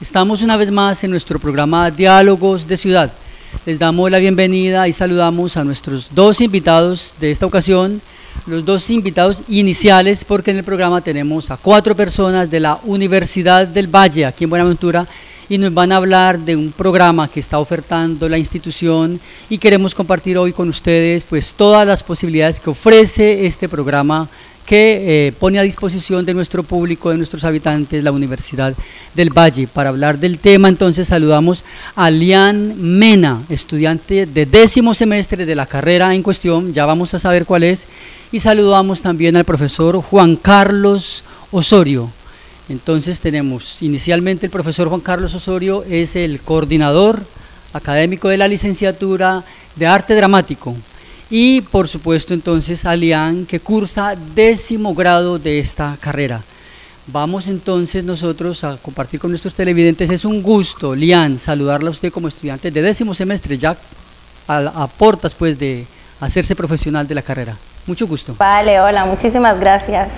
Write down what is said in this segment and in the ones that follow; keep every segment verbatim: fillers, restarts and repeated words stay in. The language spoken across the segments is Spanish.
Estamos una vez más en nuestro programa Diálogos de Ciudad. Les damos la bienvenida y saludamos a nuestros dos invitados de esta ocasión, los dos invitados iniciales, porque en el programa tenemos a cuatro personas de la Universidad del Valle, aquí en Buenaventura, y nos van a hablar de un programa que está ofertando la institución y queremos compartir hoy con ustedes pues todas las posibilidades que ofrece este programa que eh, pone a disposición de nuestro público, de nuestros habitantes, la Universidad del Valle. Para hablar del tema, entonces, saludamos a Lian Mena, estudiante de décimo semestre de la carrera en cuestión, ya vamos a saber cuál es, y saludamos también al profesor Juan Carlos Osorio. Entonces tenemos, inicialmente el profesor Juan Carlos Osorio es el coordinador académico de la Licenciatura de Arte Dramático, y por supuesto entonces a Lian, que cursa décimo grado de esta carrera. Vamos entonces nosotros a compartir con nuestros televidentes. Es un gusto, Lian, saludarla a usted como estudiante de décimo semestre, ya a, a portas pues de hacerse profesional de la carrera. Mucho gusto. Vale, hola, muchísimas gracias.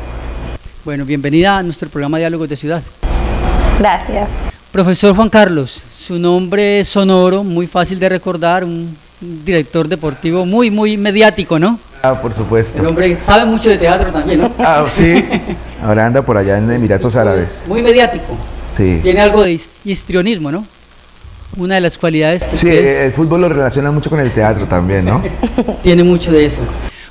Bueno, bienvenida a nuestro programa Diálogos de Ciudad. Gracias. Profesor Juan Carlos, su nombre es sonoro, muy fácil de recordar, un director deportivo muy, muy mediático, ¿no? Ah, por supuesto. El hombre sabe mucho de teatro también, ¿no? Ah, sí. Ahora anda por allá en Emiratos Árabes. Muy mediático. Sí. Tiene algo de histrionismo, ¿no? Una de las cualidades que... Sí, ustedes... el fútbol lo relaciona mucho con el teatro también, ¿no? Tiene mucho de eso.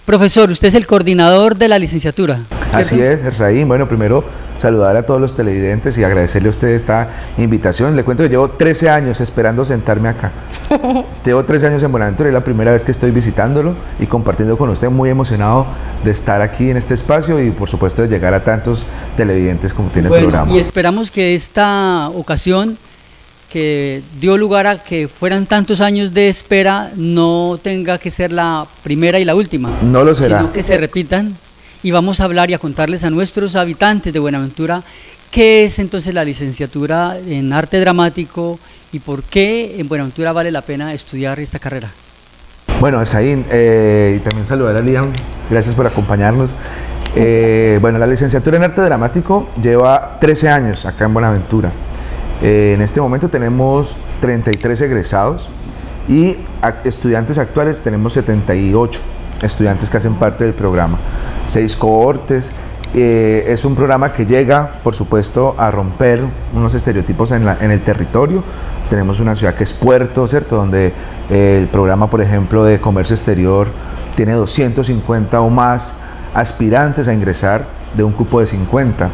Profesor, usted es el coordinador de la licenciatura, ¿cierto? Así es, Erzaín. Bueno, primero saludar a todos los televidentes y agradecerle a usted esta invitación. Le cuento que llevo trece años esperando sentarme acá. Llevo trece años en Buenaventura, es la primera vez que estoy visitándolo y compartiendo con usted. Muy emocionado de estar aquí en este espacio y por supuesto de llegar a tantos televidentes como tiene bueno, el programa. Y esperamos que esta ocasión que dio lugar a que fueran tantos años de espera no tenga que ser la primera y la última. No lo será. Sino que se repitan, y vamos a hablar y a contarles a nuestros habitantes de Buenaventura qué es entonces la licenciatura en arte dramático y por qué en Buenaventura vale la pena estudiar esta carrera. Bueno, Erzaín, eh, y también saludar a Lian, gracias por acompañarnos. Eh, bueno, la licenciatura en arte dramático lleva trece años acá en Buenaventura. Eh, en este momento tenemos treinta y tres egresados y estudiantes actuales tenemos setenta y ocho estudiantes que hacen parte del programa, seis cohortes. Eh, es un programa que llega, por supuesto, a romper unos estereotipos en, la, en el territorio. Tenemos una ciudad que es puerto, ¿cierto? Donde eh, el programa, por ejemplo, de comercio exterior tiene doscientos cincuenta o más aspirantes a ingresar de un cupo de cincuenta.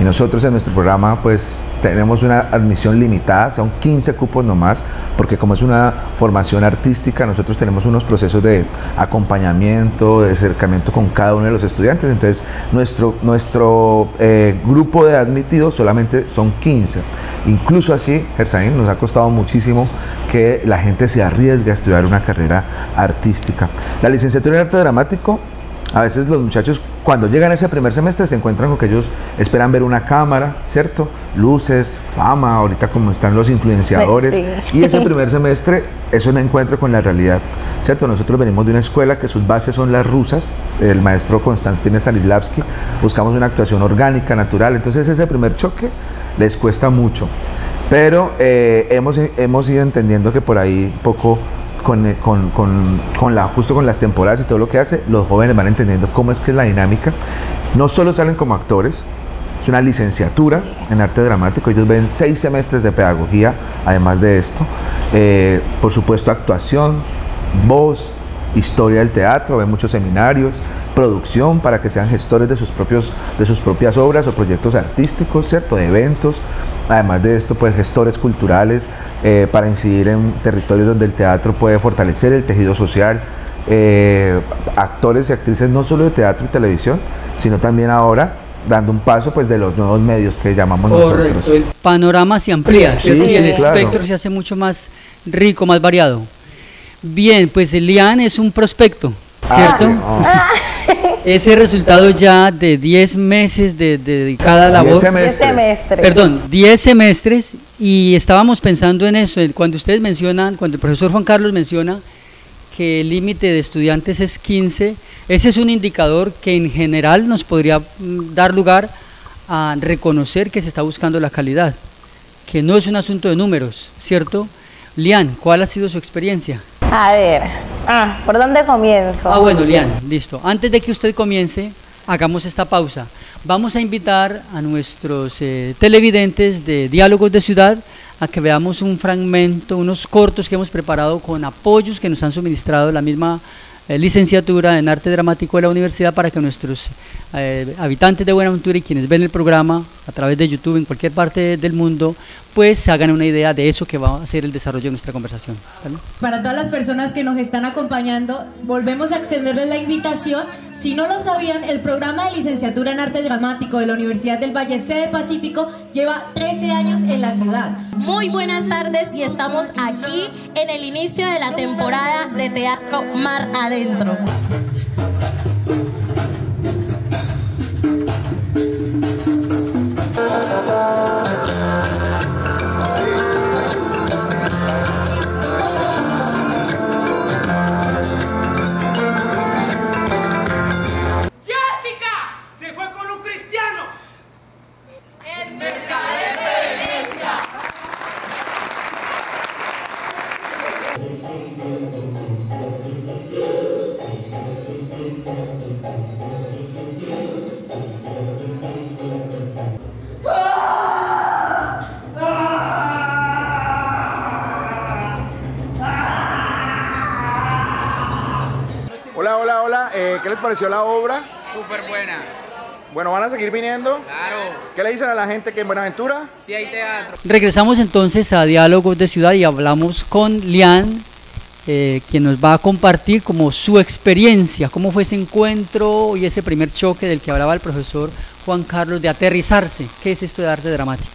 Y nosotros en nuestro programa pues tenemos una admisión limitada, son quince cupos nomás, porque como es una formación artística, nosotros tenemos unos procesos de acompañamiento, de acercamiento con cada uno de los estudiantes. Entonces nuestro, nuestro eh, grupo de admitidos solamente son quince. Incluso así, Erzaín, nos ha costado muchísimo que la gente se arriesgue a estudiar una carrera artística. La licenciatura en arte dramático, a veces los muchachos cuando llegan a ese primer semestre se encuentran con que ellos esperan ver una cámara, ¿cierto? Luces, fama, ahorita como están los influenciadores. Sí. Y ese primer semestre es un encuentro con la realidad, ¿cierto? Nosotros venimos de una escuela que sus bases son las rusas, el maestro Konstantin Stanislavski, buscamos una actuación orgánica, natural, entonces ese primer choque les cuesta mucho. Pero eh, hemos, hemos ido entendiendo que por ahí poco... Con, con, con la, justo con las temporadas y todo lo que hace, los jóvenes van entendiendo cómo es que es la dinámica. No solo salen como actores, es una licenciatura en arte dramático, ellos ven seis semestres de pedagogía, además de esto, eh, por supuesto actuación, voz, historia del teatro, ven muchos seminarios, producción para que sean gestores de sus, propios, de sus propias obras o proyectos artísticos, ¿cierto? De eventos, además de esto, pues gestores culturales eh, para incidir en territorios donde el teatro puede fortalecer el tejido social, eh, actores y actrices no solo de teatro y televisión, sino también ahora dando un paso pues de los nuevos medios que llamamos Correcto. Nosotros. El panorama se amplía, sí, sí, y el claro. espectro se hace mucho más rico, más variado. Bien, pues Lian es un prospecto, ¿cierto? Ah, sí, oh. Ese resultado ya de diez meses de, de dedicada labor. diez semestres. semestres. Perdón, diez semestres, y estábamos pensando en eso, cuando ustedes mencionan, cuando el profesor Juan Carlos menciona que el límite de estudiantes es quince, ese es un indicador que en general nos podría dar lugar a reconocer que se está buscando la calidad, que no es un asunto de números, ¿cierto? Lian, ¿cuál ha sido su experiencia? A ver, ah, ¿por dónde comienzo? Ah, bueno, Lian, listo. Antes de que usted comience, hagamos esta pausa. Vamos a invitar a nuestros eh, televidentes de Diálogos de Ciudad a que veamos un fragmento, unos cortos que hemos preparado con apoyos que nos han suministrado la misma eh, licenciatura en arte dramático de la universidad, para que nuestros eh, habitantes de Buenaventura y quienes ven el programa a través de YouTube en cualquier parte del mundo, pues se hagan una idea de eso que va a ser el desarrollo de nuestra conversación. ¿Vale? Para todas las personas que nos están acompañando, volvemos a extenderles la invitación. Si no lo sabían, el programa de licenciatura en arte dramático de la Universidad del Valle, sede Pacífico, lleva trece años en la ciudad. Muy buenas tardes, y estamos aquí en el inicio de la temporada de Teatro Mar Adentro. ¿Qué les pareció la obra? Súper buena. Bueno, ¿van a seguir viniendo? Claro. ¿Qué le dicen a la gente que en Buenaventura? Sí hay teatro. Regresamos entonces a Diálogos de Ciudad y hablamos con Lian, eh, quien nos va a compartir como su experiencia, cómo fue ese encuentro y ese primer choque del que hablaba el profesor Juan Carlos, de aterrizarse. ¿Qué es esto de arte dramático?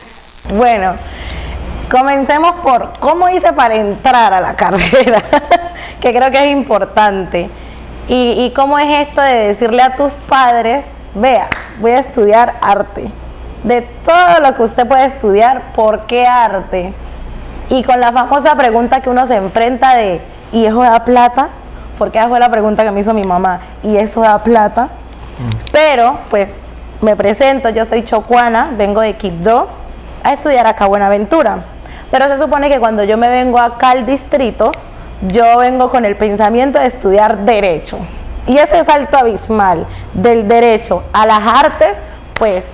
Bueno, comencemos por cómo hice para entrar a la carrera, que creo que es importante. Y, y cómo es esto de decirle a tus padres, vea, voy a estudiar arte. De todo lo que usted puede estudiar, ¿por qué arte? Y con la famosa pregunta que uno se enfrenta de, ¿y eso da plata? Porque esa fue la pregunta que me hizo mi mamá, ¿y eso da plata? Sí. Pero, pues, me presento, yo soy chocuana, vengo de Quibdó, a estudiar acá a Buenaventura. Pero se supone que cuando yo me vengo acá al distrito, yo vengo con el pensamiento de estudiar Derecho, y ese salto abismal del Derecho a las Artes, pues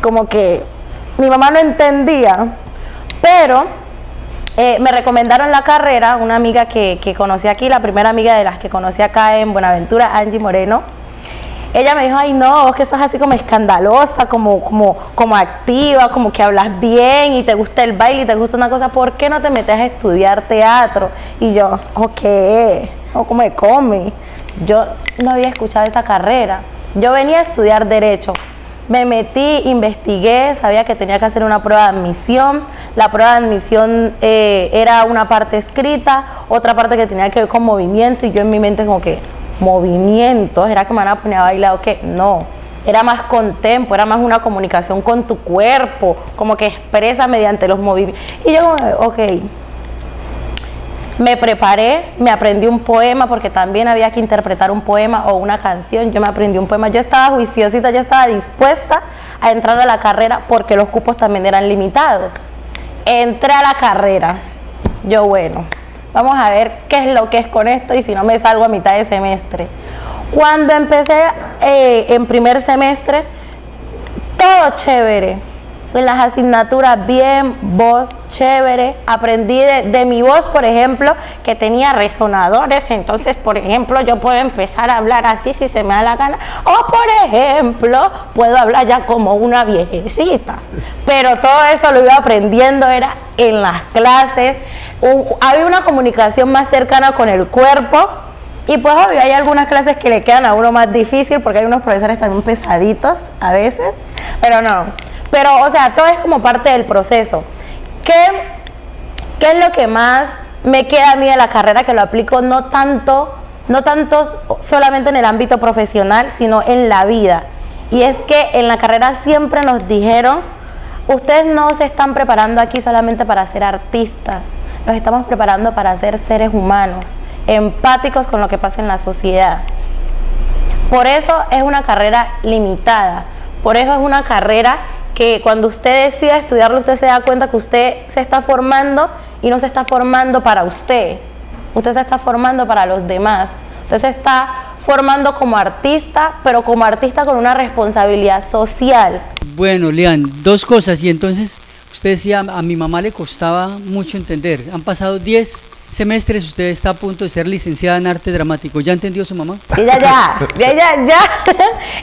como que mi mamá no entendía, pero eh, me recomendaron la carrera, una amiga que, que conocí aquí, la primera amiga de las que conocí acá en Buenaventura, Angie Moreno. Ella me dijo, ay no, vos que sos así como escandalosa, como, como, como activa, como que hablas bien y te gusta el baile y te gusta una cosa, ¿por qué no te metes a estudiar teatro? Y yo, ok, o como me come. Yo no había escuchado esa carrera, yo venía a estudiar Derecho. Me metí, investigué, sabía que tenía que hacer una prueba de admisión. La prueba de admisión eh, era una parte escrita, otra parte que tenía que ver con movimiento, y yo en mi mente como que... movimientos, ¿era que me van a poner a bailar o qué? No, era más contempo, era más una comunicación con tu cuerpo, como que expresa mediante los movimientos. Y yo, ok, me preparé, me aprendí un poema, porque también había que interpretar un poema o una canción. Yo me aprendí un poema, yo estaba juiciosita, yo estaba dispuesta a entrar a la carrera, porque los cupos también eran limitados. Entré a la carrera, yo bueno... vamos a ver qué es lo que es con esto y si no me salgo a mitad de semestre. Cuando empecé eh, en primer semestre, todo chévere. En las asignaturas bien, voz chévere. Aprendí de, de mi voz, por ejemplo, que tenía resonadores. Entonces, por ejemplo, yo puedo empezar a hablar así si se me da la gana. O, por ejemplo, puedo hablar ya como una viejecita. Pero todo eso lo iba aprendiendo, era en las clases. Un, había una comunicación más cercana con el cuerpo, y pues obvio hay algunas clases que le quedan a uno más difícil porque hay unos profesores también pesaditos a veces, pero no, pero o sea, todo es como parte del proceso. ¿Qué, qué es lo que más me queda a mí de la carrera que lo aplico no tanto, no tanto solamente en el ámbito profesional, sino en la vida? Y es que en la carrera siempre nos dijeron, ustedes no se están preparando aquí solamente para ser artistas, nos estamos preparando para ser seres humanos. empáticos con lo que pasa en la sociedad. Por eso es una carrera limitada, por eso es una carrera que cuando usted decida estudiarlo, usted se da cuenta que usted se está formando y no se está formando para usted, usted se está formando para los demás. Usted se está formando como artista, pero como artista con una responsabilidad social. Bueno, Lian, dos cosas, y entonces usted decía, a mi mamá le costaba mucho entender, han pasado diez semestres, usted está a punto de ser licenciada en arte dramático. ¿Ya entendió su mamá? Ella ya, ella ya,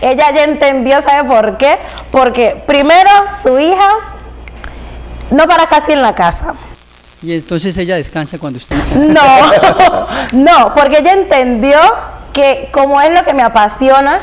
ella ya entendió, ¿sabe por qué? Porque primero su hija no para casi en la casa. Y entonces ella descansa cuando usted dice. No, no, porque ella entendió que como es lo que me apasiona,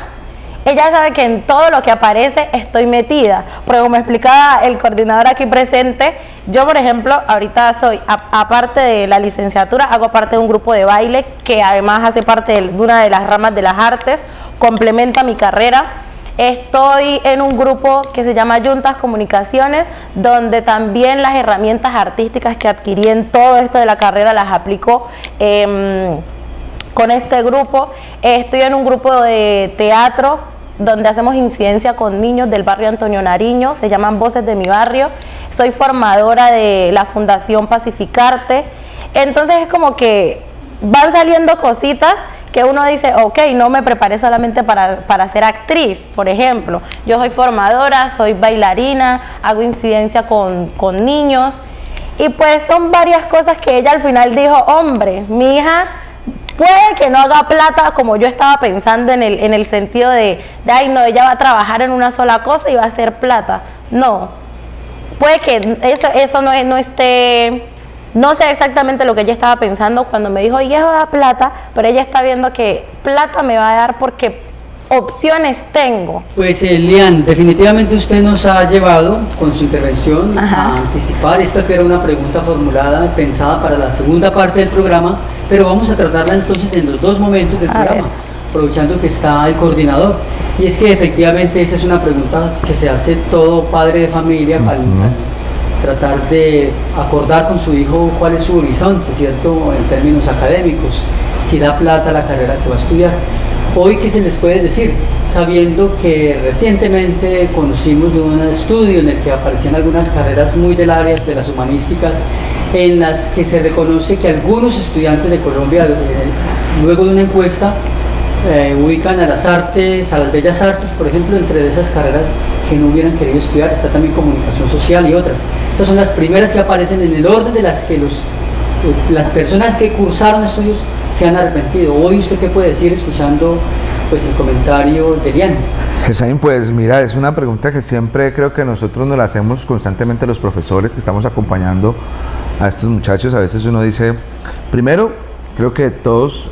ella sabe que en todo lo que aparece estoy metida. Porque como explicaba el coordinador aquí presente, yo por ejemplo ahorita soy, a, aparte de la licenciatura, hago parte de un grupo de baile que además hace parte de una de las ramas de las artes, complementa mi carrera. Estoy en un grupo que se llama Yuntas Comunicaciones, donde también las herramientas artísticas que adquirí en todo esto de la carrera las aplico eh, con este grupo. Estoy en un grupo de teatro donde hacemos incidencia con niños del barrio Antonio Nariño, se llaman Voces de mi barrio. Soy formadora de la Fundación Pacificarte. Entonces es como que van saliendo cositas que uno dice, ok, no me preparé solamente para, para ser actriz, por ejemplo. Yo soy formadora, soy bailarina, hago incidencia con, con niños. Y pues son varias cosas que ella al final dijo, hombre, mi hija puede que no haga plata como yo estaba pensando en el, en el sentido de, de, ay no, ella va a trabajar en una sola cosa y va a hacer plata. No, puede que eso, eso no, no esté... No sé exactamente lo que ella estaba pensando cuando me dijo, y eso da plata, pero ella está viendo que plata me va a dar porque opciones tengo. Pues eh, Lian, definitivamente usted nos ha llevado con su intervención, ajá, a anticipar esto que era una pregunta formulada, pensada para la segunda parte del programa, pero vamos a tratarla entonces en los dos momentos del a programa, ver. aprovechando que está el coordinador. Y es que efectivamente esa es una pregunta que se hace todo padre de familia, mm-hmm, al, tratar de acordar con su hijo cuál es su horizonte, ¿cierto?, en términos académicos, si da plata la carrera que va a estudiar. Hoy, ¿qué se les puede decir? Sabiendo que recientemente conocimos de un estudio en el que aparecían algunas carreras muy del área de las humanísticas, en las que se reconoce que algunos estudiantes de Colombia, eh, luego de una encuesta, eh, ubican a las artes, a las bellas artes, por ejemplo, entre esas carreras que no hubieran querido estudiar. Está también comunicación social y otras. Estas son las primeras que aparecen en el orden de las que los, las personas que cursaron estudios se han arrepentido. Hoy, ¿usted qué puede decir escuchando pues el comentario de Lian? Jesaín, pues mira, es una pregunta que siempre creo que nosotros nos la hacemos constantemente los profesores que estamos acompañando a estos muchachos. A veces uno dice, primero, creo que todos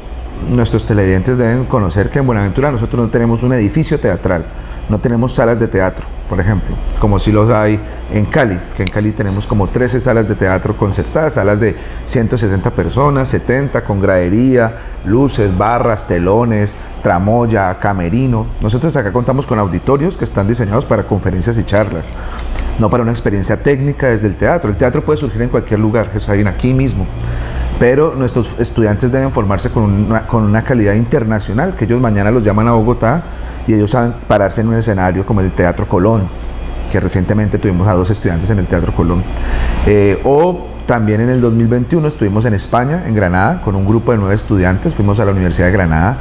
nuestros televidentes deben conocer que en Buenaventura nosotros no tenemos un edificio teatral, no tenemos salas de teatro, por ejemplo, como si los hay en Cali, que en Cali tenemos como trece salas de teatro concertadas, salas de ciento setenta personas, setenta con gradería, luces, barras, telones, tramoya, camerino. Nosotros acá contamos con auditorios que están diseñados para conferencias y charlas, no para una experiencia técnica desde el teatro. El teatro puede surgir en cualquier lugar, o sea, hay aquí mismo, pero nuestros estudiantes deben formarse con una, con una calidad internacional, que ellos mañana los llaman a Bogotá y ellos saben pararse en un escenario como el Teatro Colón, que recientemente tuvimos a dos estudiantes en el Teatro Colón. Eh, o también en el dos mil veintiuno estuvimos en España, en Granada, con un grupo de nueve estudiantes, fuimos a la Universidad de Granada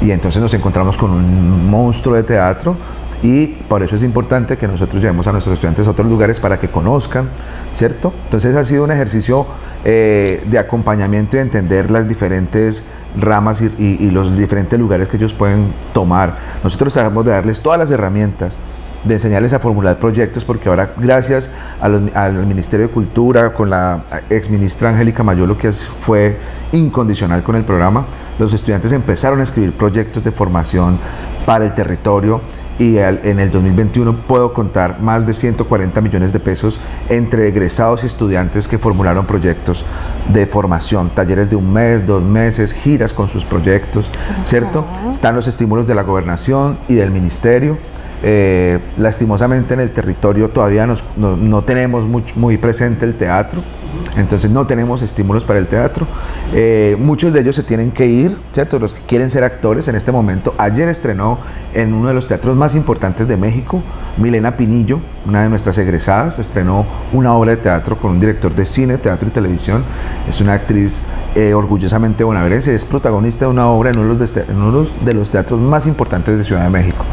y entonces nos encontramos con un monstruo de teatro. Y por eso es importante que nosotros llevemos a nuestros estudiantes a otros lugares para que conozcan, ¿cierto? Entonces ha sido un ejercicio eh, de acompañamiento y entender las diferentes ramas y, y, y los diferentes lugares que ellos pueden tomar. Nosotros tratamos de darles todas las herramientas, de enseñarles a formular proyectos, porque ahora gracias a los, al Ministerio de Cultura, con la exministra Angélica Mayolo, que fue incondicional con el programa, los estudiantes empezaron a escribir proyectos de formación para el territorio, y al, en el dos mil veintiuno puedo contar más de ciento cuarenta millones de pesos entre egresados y estudiantes que formularon proyectos de formación, talleres de un mes, dos meses, giras con sus proyectos, ¿cierto? Están los estímulos de la gobernación y del ministerio. Eh, lastimosamente en el territorio todavía nos, no, no tenemos muy, muy presente el teatro. Entonces no tenemos estímulos para el teatro. Eh, muchos de ellos se tienen que ir, ¿cierto? Los que quieren ser actores en este momento. Ayer estrenó en uno de los teatros más importantes de México, Milena Pinillo, una de nuestras egresadas, estrenó una obra de teatro con un director de cine, teatro y televisión. Es una actriz eh, orgullosamente bonaerense, es protagonista de una obra en uno de los, de, en uno de los teatros más importantes de Ciudad de México,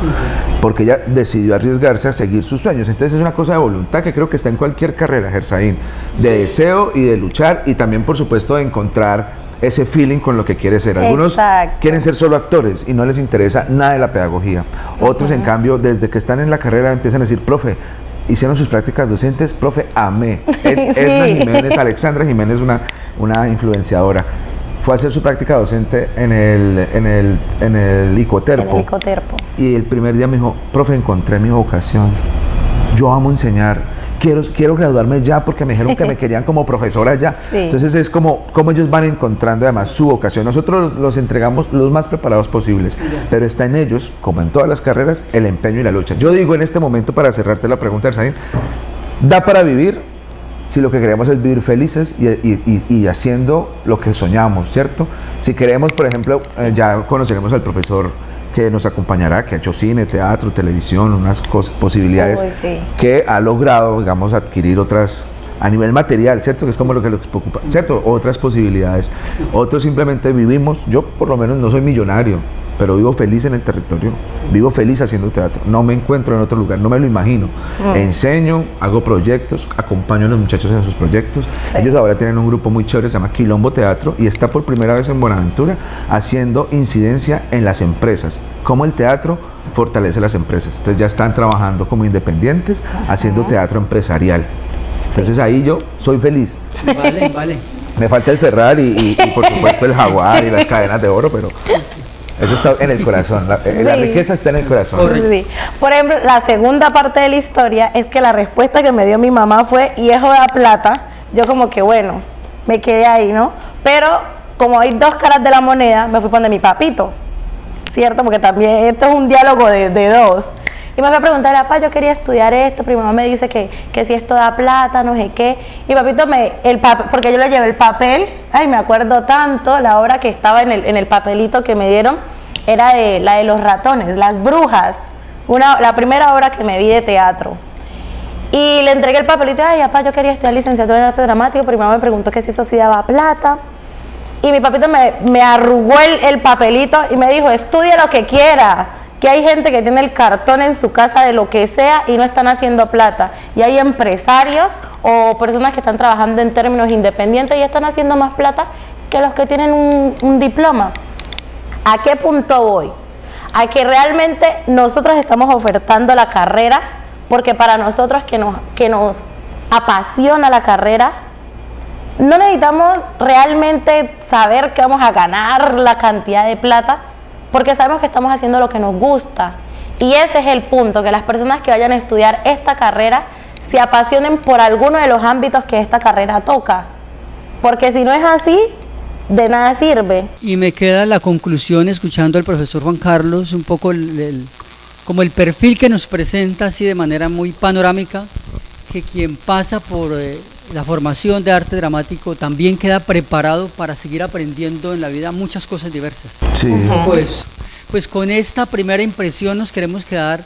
porque ella decidió arriesgarse a seguir sus sueños. Entonces es una cosa de voluntad que creo que está en cualquier carrera, Gersaín, de deseo y de luchar, y también por supuesto de encontrar ese feeling con lo que quiere ser. Algunos Exacto. quieren ser solo actores y no les interesa nada de la pedagogía. Otros, uh-huh. en cambio, desde que están en la carrera empiezan a decir, profe, hicieron sus prácticas docentes, profe, amé. Edna sí. Jiménez, Alexandra Jiménez, una, una influenciadora, fue a hacer su práctica docente en el, en el, en el Icoterpo. El Icoterpo. Y el primer día me dijo, profe, encontré mi vocación, yo amo enseñar. Quiero, quiero graduarme ya porque me dijeron que me querían como profesora ya. Sí. Entonces es como, como ellos van encontrando además su vocación. Nosotros los entregamos los más preparados posibles, sí. pero está en ellos, como en todas las carreras, el empeño y la lucha. Yo digo en este momento, para cerrarte la pregunta, Gersaín, da para vivir si lo que queremos es vivir felices y, y, y, y haciendo lo que soñamos, ¿cierto? Si queremos, por ejemplo, eh, ya conoceremos al profesor que nos acompañará, que ha hecho cine, teatro, televisión, unas cosas, posibilidades Uy, sí. que ha logrado, digamos, adquirir otras, a nivel material, ¿cierto? Que es como lo que nos preocupa, ¿cierto? Otras posibilidades. Otros simplemente vivimos, yo por lo menos no soy millonario, pero vivo feliz en el territorio, vivo feliz haciendo teatro, no me encuentro en otro lugar, no me lo imagino. Mm. Enseño, hago proyectos, acompaño a los muchachos en sus proyectos. Sí. Ellos ahora tienen un grupo muy chévere, se llama Quilombo Teatro, y está por primera vez en Buenaventura haciendo incidencia en las empresas, cómo el teatro fortalece las empresas. Entonces ya están trabajando como independientes, uh-huh. haciendo teatro empresarial. Entonces ahí yo soy feliz. Vale, vale. Me falta el Ferrari y, y, y por supuesto el Jaguar y las cadenas de oro, pero... Eso está en el corazón, la, sí. la riqueza está en el corazón. Sí. Por ejemplo, la segunda parte de la historia es que la respuesta que me dio mi mamá fue hijo de plata. Yo como que bueno, me quedé ahí, ¿no? Pero como hay dos caras de la moneda, me fui con mi papito, ¿cierto? Porque también esto es un diálogo de, de dos. Y me fui a preguntar, papá, yo quería estudiar esto, pero mi mamá me dice que, que si esto da plata, no sé qué. Y papito, me, el pap porque yo le llevé el papel, ay, me acuerdo tanto, la obra que estaba en el, en el papelito que me dieron, era de, la de los ratones, las brujas, una, la primera obra que me vi de teatro. Y le entregué el papelito, ay, papá, yo quería estudiar licenciatura en arte dramático, pero mi mamá me preguntó que si eso sí daba plata. Y mi papito me, me arrugó el, el papelito y me dijo, estudia lo que quiera. Que hay gente que tiene el cartón en su casa de lo que sea y no están haciendo plata. Y hay empresarios o personas que están trabajando en términos independientes y están haciendo más plata que los que tienen un, un diploma. ¿A qué punto voy? A que realmente nosotros estamos ofertando la carrera, porque para nosotros que nos, que nos apasiona la carrera, no necesitamos realmente saber que vamos a ganar la cantidad de plata, porque sabemos que estamos haciendo lo que nos gusta. Y ese es el punto, que las personas que vayan a estudiar esta carrera se apasionen por alguno de los ámbitos que esta carrera toca, porque si no es así, de nada sirve. Y me queda la conclusión escuchando al profesor Juan Carlos, un poco el, el, como el perfil que nos presenta así de manera muy panorámica, que quien pasa por eh, la formación de arte dramático también queda preparado para seguir aprendiendo en la vida muchas cosas diversas. Sí. Uh-huh. pues, pues con esta primera impresión nos queremos quedar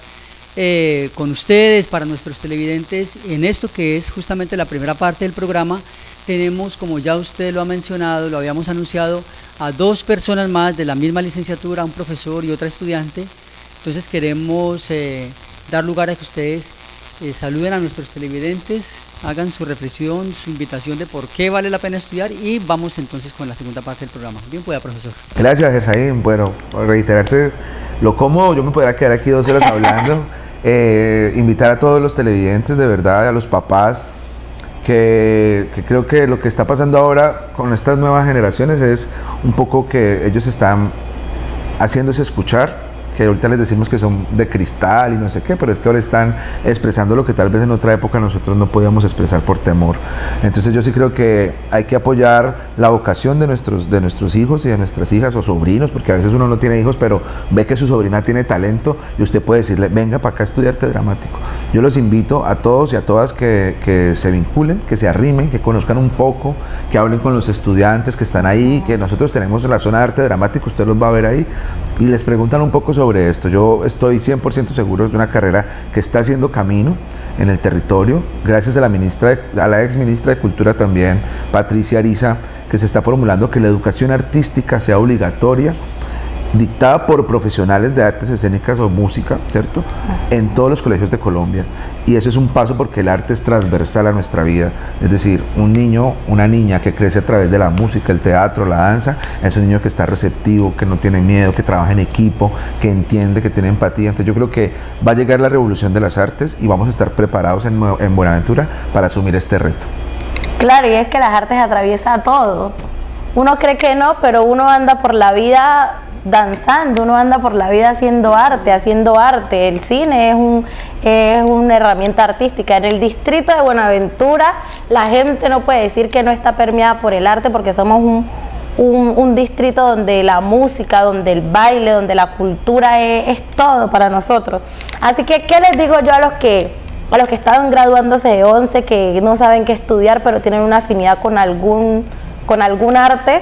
eh, con ustedes, para nuestros televidentes, en esto que es justamente la primera parte del programa. Tenemos, como ya usted lo ha mencionado, lo habíamos anunciado, a dos personas más de la misma licenciatura, un profesor y otra estudiante. Entonces queremos eh, dar lugar a que ustedes Eh, saluden a nuestros televidentes, hagan su reflexión, su invitación de por qué vale la pena estudiar, y vamos entonces con la segunda parte del programa. Bien pueda, profesor. Gracias, Gersaín. Bueno, reiterarte lo cómodo, yo me podría quedar aquí dos horas hablando. eh, invitar a todos los televidentes, de verdad, a los papás, que, que creo que lo que está pasando ahora con estas nuevas generaciones es un poco que ellos están haciéndose escuchar, que ahorita les decimos que son de cristal y no sé qué, pero es que ahora están expresando lo que tal vez en otra época nosotros no podíamos expresar por temor. Entonces yo sí creo que hay que apoyar la vocación de nuestros, de nuestros hijos y de nuestras hijas o sobrinos, porque a veces uno no tiene hijos, pero ve que su sobrina tiene talento y usted puede decirle, venga para acá a estudiar arte dramático. Yo los invito a todos y a todas que, que se vinculen, que se arrimen, que conozcan un poco, que hablen con los estudiantes que están ahí, que nosotros tenemos la zona de arte dramático, usted los va a ver ahí, y les preguntan un poco sobre esto. Yo estoy cien por ciento seguro de una carrera que está haciendo camino en el territorio, gracias a la ministra, a la ex ministra de Cultura también, Patricia Ariza, que se está formulando que la educación artística sea obligatoria, dictada por profesionales de artes escénicas o música, ¿cierto?, en todos los colegios de Colombia. Y eso es un paso porque el arte es transversal a nuestra vida. Es decir, un niño, una niña que crece a través de la música, el teatro, la danza, es un niño que está receptivo, que no tiene miedo, que trabaja en equipo, que entiende, que tiene empatía. Entonces yo creo que va a llegar la revolución de las artes y vamos a estar preparados en, en Buenaventura para asumir este reto. Claro, y es que las artes atraviesan todo. Uno cree que no, pero uno anda por la vida danzando, uno anda por la vida haciendo arte, haciendo arte. El cine es un, es una herramienta artística. En el distrito de Buenaventura la gente no puede decir que no está permeada por el arte, porque somos un, un, un distrito donde la música, donde el baile, donde la cultura es, es todo para nosotros. Así que, ¿qué les digo yo a los que, a los que están graduándose de once, que no saben qué estudiar, pero tienen una afinidad con algún, con algún arte?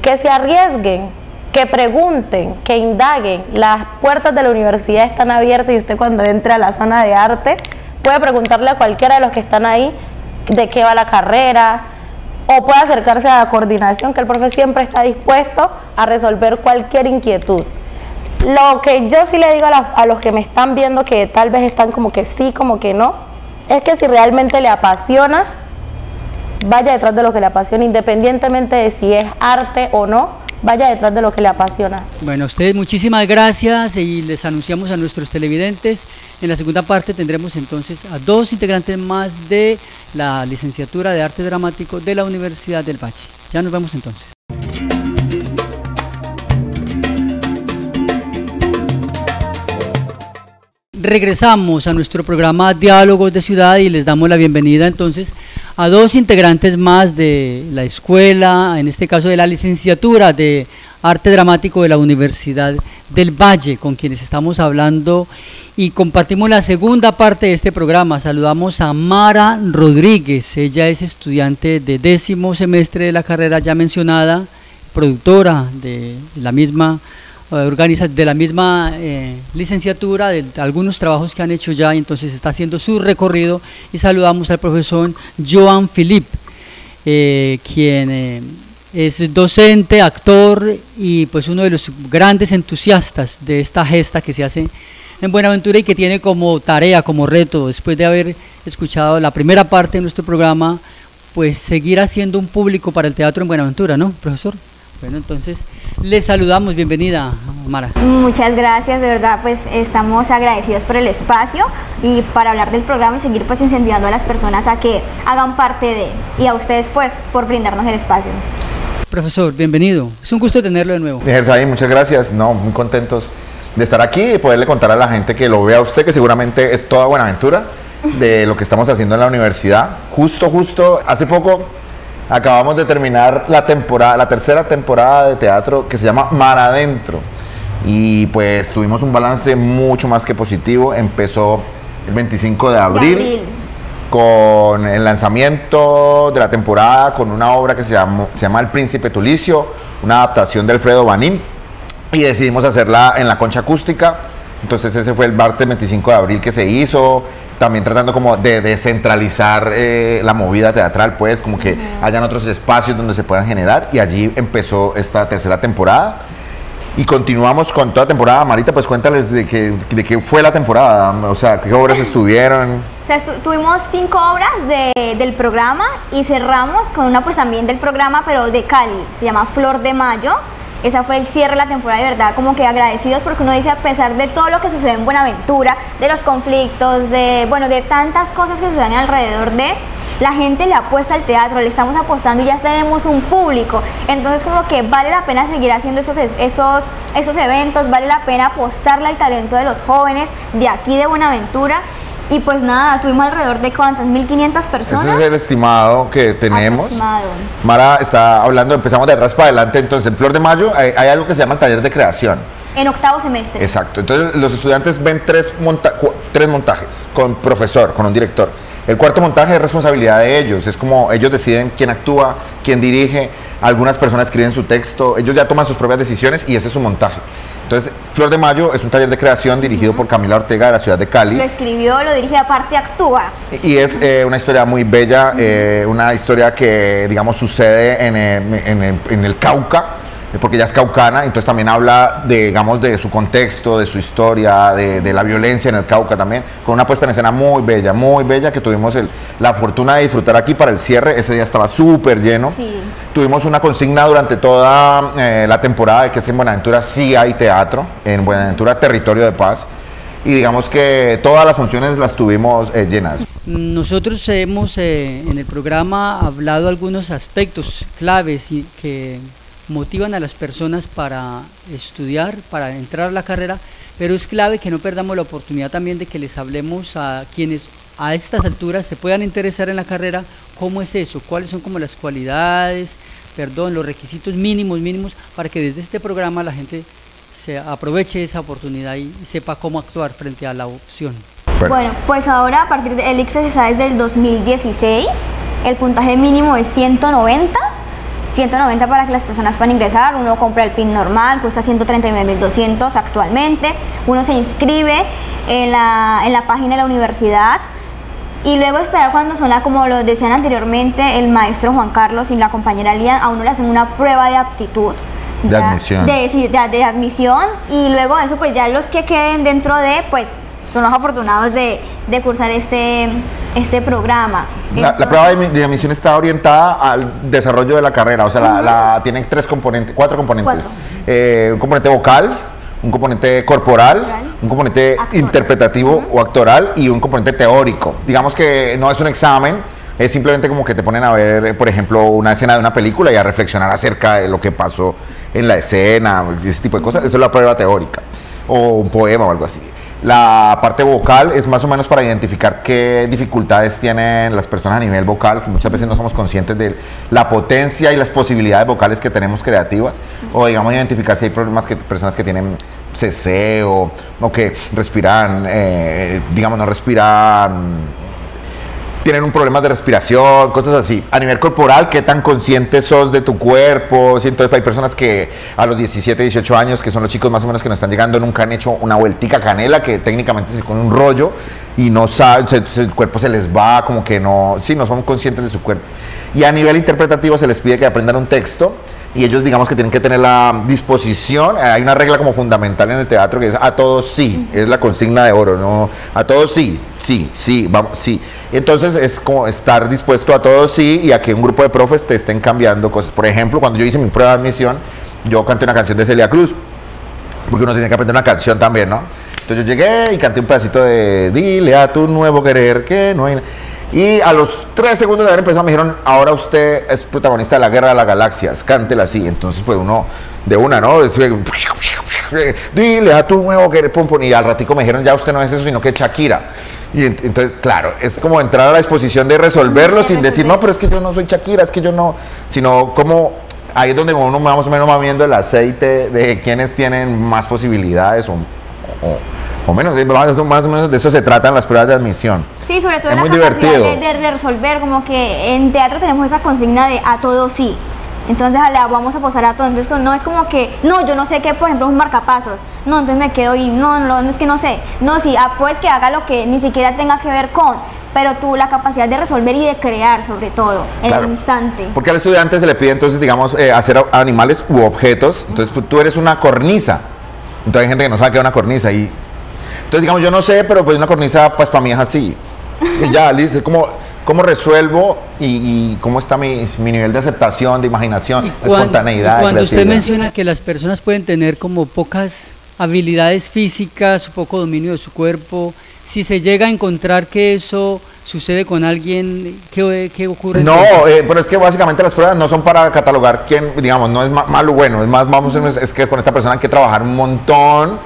Que se arriesguen, que pregunten, que indaguen. Las puertas de la universidad están abiertas y usted, cuando entre a la zona de arte, puede preguntarle a cualquiera de los que están ahí de qué va la carrera, o puede acercarse a la coordinación, que el profe siempre está dispuesto a resolver cualquier inquietud. Lo que yo sí le digo a los, a los que me están viendo, que tal vez están como que sí, como que no, es que si realmente le apasiona, vaya detrás de lo que le apasiona, independientemente de si es arte o no. Vaya detrás de lo que le apasiona. Bueno, a ustedes muchísimas gracias, y les anunciamos a nuestros televidentes. En la segunda parte tendremos entonces a dos integrantes más de la Licenciatura de Arte Dramático de la Universidad del Valle. Ya nos vemos entonces. Regresamos a nuestro programa Diálogos de Ciudad y les damos la bienvenida entonces a dos integrantes más de la escuela, en este caso de la Licenciatura de Arte Dramático de la Universidad del Valle, con quienes estamos hablando y compartimos la segunda parte de este programa. Saludamos a Mara Rodríguez, ella es estudiante de décimo semestre de la carrera ya mencionada, productora de la misma organiza de la misma eh, licenciatura, de algunos trabajos que han hecho ya, y entonces está haciendo su recorrido. Y saludamos al profesor Joan Philip, eh, quien eh, es docente, actor y pues uno de los grandes entusiastas de esta gesta que se hace en Buenaventura y que tiene como tarea, como reto, después de haber escuchado la primera parte de nuestro programa, pues seguir haciendo un público para el teatro en Buenaventura, ¿no, profesor? Bueno, entonces les saludamos, bienvenida Mara. Muchas gracias, de verdad pues estamos agradecidos por el espacio y para hablar del programa y seguir pues incentivando a las personas a que hagan parte de él, y a ustedes pues por brindarnos el espacio. Profesor, bienvenido, es un gusto tenerlo de nuevo. Ejerzai, muchas gracias, no, muy contentos de estar aquí y poderle contar a la gente que lo vea usted, que seguramente es toda Buenaventura, de lo que estamos haciendo en la universidad. Justo, justo, hace poco acabamos de terminar la temporada, la tercera temporada de teatro que se llama Mar Adentro, y pues tuvimos un balance mucho más que positivo. Empezó el veinticinco de abril, de abril. con el lanzamiento de la temporada con una obra que se llama, se llama El Príncipe Tulicio, una adaptación de Alfredo Banín, y decidimos hacerla en la Concha Acústica. Entonces ese fue el martes veinticinco de abril que se hizo, también tratando como de descentralizar eh, la movida teatral, pues como que hayan otros espacios donde se puedan generar, y allí empezó esta tercera temporada y continuamos con toda temporada. Marita, pues cuéntales de qué, de qué fue la temporada, o sea, qué obras estuvieron. O sea, estu tuvimos cinco obras de, del programa y cerramos con una pues también del programa, pero de Cali, se llama Flor de Mayo. Esa fue el cierre de la temporada, de verdad, como que agradecidos, porque uno dice, a pesar de todo lo que sucede en Buenaventura, de los conflictos, de bueno, de tantas cosas que suceden alrededor de, la gente le apuesta al teatro, le estamos apostando y ya tenemos un público, entonces como que vale la pena seguir haciendo esos, esos, esos eventos, vale la pena apostarle al talento de los jóvenes de aquí de Buenaventura. Y pues nada, tuvimos alrededor de ¿cuántas? mil quinientas personas. Ese es el estimado que tenemos. Aproximado. Mara está hablando, empezamos de atrás para adelante. Entonces, en Flor de Mayo hay, hay algo que se llama el taller de creación. En octavo semestre. Exacto. Entonces, los estudiantes ven tres, monta tres montajes con profesor, con un director. El cuarto montaje es responsabilidad de ellos, es como ellos deciden quién actúa, quién dirige, algunas personas escriben su texto, ellos ya toman sus propias decisiones y ese es su montaje. Entonces, Flor de Mayo es un taller de creación dirigido uh-huh. por Camila Ortega de la ciudad de Cali. Lo escribió, lo dirige, aparte actúa. Y, y es eh, una historia muy bella, uh-huh. eh, una historia que, digamos, sucede en, en, en, en el Cauca, porque ella es caucana, entonces también habla de, digamos, de su contexto, de su historia, de, de la violencia en el Cauca también, con una puesta en escena muy bella, muy bella, que tuvimos el, la fortuna de disfrutar aquí para el cierre. Ese día estaba súper lleno. Sí. Tuvimos una consigna durante toda eh, la temporada de que es en Buenaventura sí hay teatro, en Buenaventura territorio de paz, y digamos que todas las funciones las tuvimos eh, llenas. Nosotros hemos eh, en el programa hablado algunos aspectos claves y que motivan a las personas para estudiar, para entrar a la carrera, pero es clave que no perdamos la oportunidad también de que les hablemos a quienes a estas alturas se puedan interesar en la carrera, cómo es eso, cuáles son como las cualidades, perdón, los requisitos mínimos, mínimos, para que desde este programa la gente se aproveche esa oportunidad y sepa cómo actuar frente a la opción. Bueno, pues ahora a partir del I C F E S está desde el dos mil dieciséis, el puntaje mínimo es ciento noventa, ciento noventa para que las personas puedan ingresar. Uno compra el PIN normal, cuesta ciento treinta y nueve mil doscientos actualmente, uno se inscribe en la, en la página de la universidad y luego esperar cuando son, la, como lo decían anteriormente, el maestro Juan Carlos y la compañera Lian, a uno le hacen una prueba de aptitud. De ya, admisión. De, de, de admisión y luego eso pues ya los que queden dentro de, pues son los afortunados de, de cursar este, este programa. La, la prueba de, de admisión está orientada al desarrollo de la carrera, o sea, la, la, tienen tres componentes, cuatro componentes. Cuatro. Eh, un componente vocal, un componente corporal, corporal. un componente actor. interpretativo uh-huh. o actoral y un componente teórico. Digamos que no es un examen, es simplemente como que te ponen a ver, por ejemplo, una escena de una película y a reflexionar acerca de lo que pasó en la escena, ese tipo de cosas. Eso es la prueba teórica, o un poema o algo así. La parte vocal es más o menos para identificar qué dificultades tienen las personas a nivel vocal, que muchas veces no somos conscientes de la potencia y las posibilidades vocales que tenemos creativas, o digamos identificar si hay problemas que personas que tienen cese o, o que respiran, eh, digamos no respiran, tienen un problema de respiración, cosas así. A nivel corporal, ¿qué tan consciente sos de tu cuerpo? Sí, entonces hay personas que a los diecisiete, dieciocho años, que son los chicos más o menos que nos están llegando, nunca han hecho una vueltica canela, que técnicamente se con un rollo y no saben, el cuerpo se les va, como que no, sí, no son conscientes de su cuerpo. Y a nivel interpretativo se les pide que aprendan un texto y ellos digamos que tienen que tener la disposición. Hay una regla como fundamental en el teatro que es a todos sí, es la consigna de oro, no a todos sí, sí, sí, vamos, sí. Entonces es como estar dispuesto a todos sí y a que un grupo de profes te estén cambiando cosas. Por ejemplo, cuando yo hice mi prueba de admisión, yo canté una canción de Celia Cruz, porque uno tiene que aprender una canción también, ¿no? Entonces yo llegué y canté un pedacito de Dile a tu nuevo querer que no hay... Y a los tres segundos de haber empezado me dijeron, ahora usted es protagonista de la Guerra de las Galaxias, cántela así. Entonces pues uno, de una, ¿no? Es, Dile a tu nuevo querer, pum, pum. Y al ratico me dijeron, ya usted no es eso, sino que es Shakira. Y ent entonces, claro, es como entrar a la disposición de resolverlo sí, sin resolver. Decir, no, pero es que yo no soy Shakira, es que yo no, sino como... Ahí es donde uno más o menos va viendo el aceite de quienes tienen más posibilidades o... o O menos, más o menos de eso se tratan las pruebas de admisión. Sí, sobre todo es la capacidad de, de resolver, como que en teatro tenemos esa consigna de a todo sí. Entonces a la vamos a posar a todo, entonces no es como que, no, yo no sé qué, por ejemplo, un marcapasos. No, entonces me quedo y no, no, no es que no sé. No, sí, ah, pues que haga lo que ni siquiera tenga que ver con, pero tú la capacidad de resolver y de crear sobre todo, en claro, el instante. Porque al estudiante se le pide entonces, digamos, eh, hacer animales u objetos, entonces tú eres una cornisa. Entonces hay gente que no sabe qué es una cornisa y... Entonces, digamos, yo no sé, pero pues una cornisa, pues para mí es así. Y ya, Liz, es como, ¿cómo resuelvo y, y cómo está mi, mi nivel de aceptación, de imaginación, de espontaneidad? Y cuando usted menciona que las personas pueden tener como pocas habilidades físicas, poco dominio de su cuerpo, si se llega a encontrar que eso sucede con alguien, ¿qué, qué ocurre? No, eh, pero es que básicamente las pruebas no son para catalogar quién, digamos, no es ma malo o bueno, es más, vamos, es que con esta persona hay que trabajar un montón,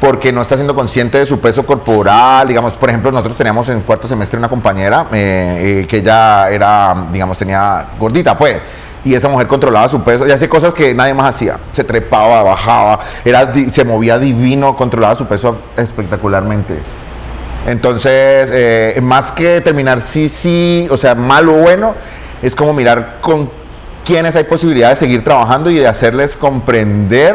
porque no está siendo consciente de su peso corporal, digamos, por ejemplo, nosotros teníamos en cuarto semestre una compañera eh, eh, que ella era, digamos, tenía gordita, pues, y esa mujer controlaba su peso y hacía cosas que nadie más hacía, se trepaba, bajaba, era, se movía divino, controlaba su peso espectacularmente. Entonces, eh, más que determinar sí, sí, o sea, malo o bueno, es como mirar con quiénes hay posibilidad de seguir trabajando y de hacerles comprender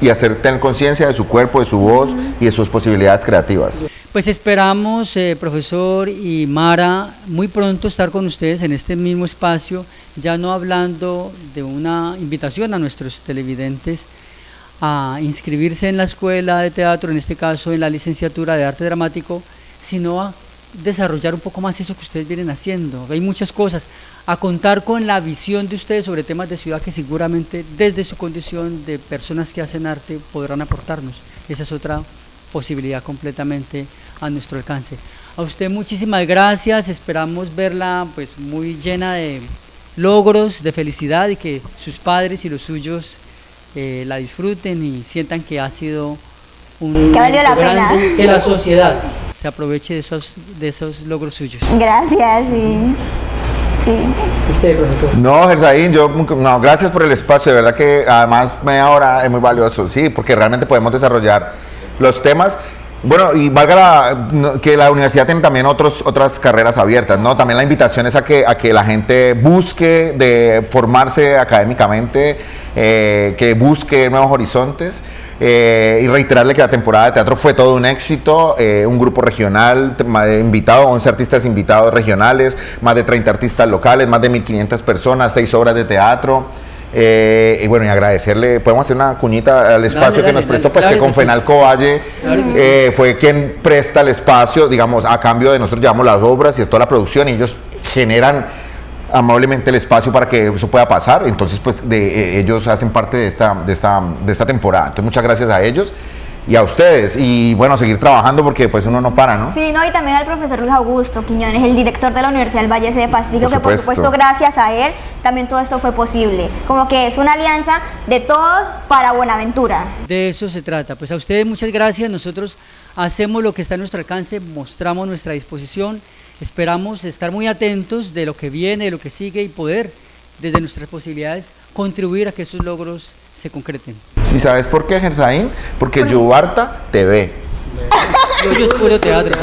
y hacer tener conciencia de su cuerpo, de su voz y de sus posibilidades creativas. Pues esperamos, eh, profesor y Mara, muy pronto estar con ustedes en este mismo espacio, ya no hablando de una invitación a nuestros televidentes a inscribirse en la escuela de teatro, en este caso en la licenciatura de arte dramático, sino a desarrollar un poco más eso que ustedes vienen haciendo. Hay muchas cosas, a contar con la visión de ustedes sobre temas de ciudad que seguramente desde su condición de personas que hacen arte podrán aportarnos. Esa es otra posibilidad completamente a nuestro alcance. A usted muchísimas gracias, esperamos verla pues muy llena de logros, de felicidad y que sus padres y los suyos Eh, la disfruten y sientan que ha sido un que valió la pena, que la sociedad se aproveche de esos, de esos logros suyos. Gracias. Sí. Sí. Usted, profesor. No, Gersaín, yo no, gracias por el espacio, de verdad que además media hora es muy valioso, sí, porque realmente podemos desarrollar los temas. Bueno, y valga la, que la universidad tiene también otros, otras carreras abiertas, ¿no? También la invitación es a que, a que la gente busque de formarse académicamente, eh, que busque nuevos horizontes, eh, y reiterarle que la temporada de teatro fue todo un éxito, eh, un grupo regional invitado, once artistas invitados regionales, más de treinta artistas locales, más de mil quinientas personas, seis obras de teatro. Eh, y bueno, y agradecerle, podemos hacer una cuñita al espacio dale, que dale, nos prestó, dale, pues dale, que con sí. Fenalco Valle claro eh, sí. fue quien presta el espacio, digamos, a cambio de nosotros llevamos las obras y es toda la producción y ellos generan amablemente el espacio para que eso pueda pasar, entonces pues de, eh, ellos hacen parte de esta, de, esta, de esta temporada, entonces muchas gracias a ellos y a ustedes, y bueno, seguir trabajando porque pues uno no para, ¿no? Sí, no, y también al profesor Luis Augusto Quiñones, el director de la Universidad del Valle de Pacífico, por que por supuesto gracias a él también todo esto fue posible, como que es una alianza de todos para Buenaventura. De eso se trata, pues a ustedes muchas gracias, nosotros hacemos lo que está a nuestro alcance, mostramos nuestra disposición, esperamos estar muy atentos de lo que viene, de lo que sigue y poder desde nuestras posibilidades contribuir a que esos logros se concreten. ¿Y sabes por qué, Gersaín? Porque ¿Por Yubarta te ve. Yo, yo es puro teatro.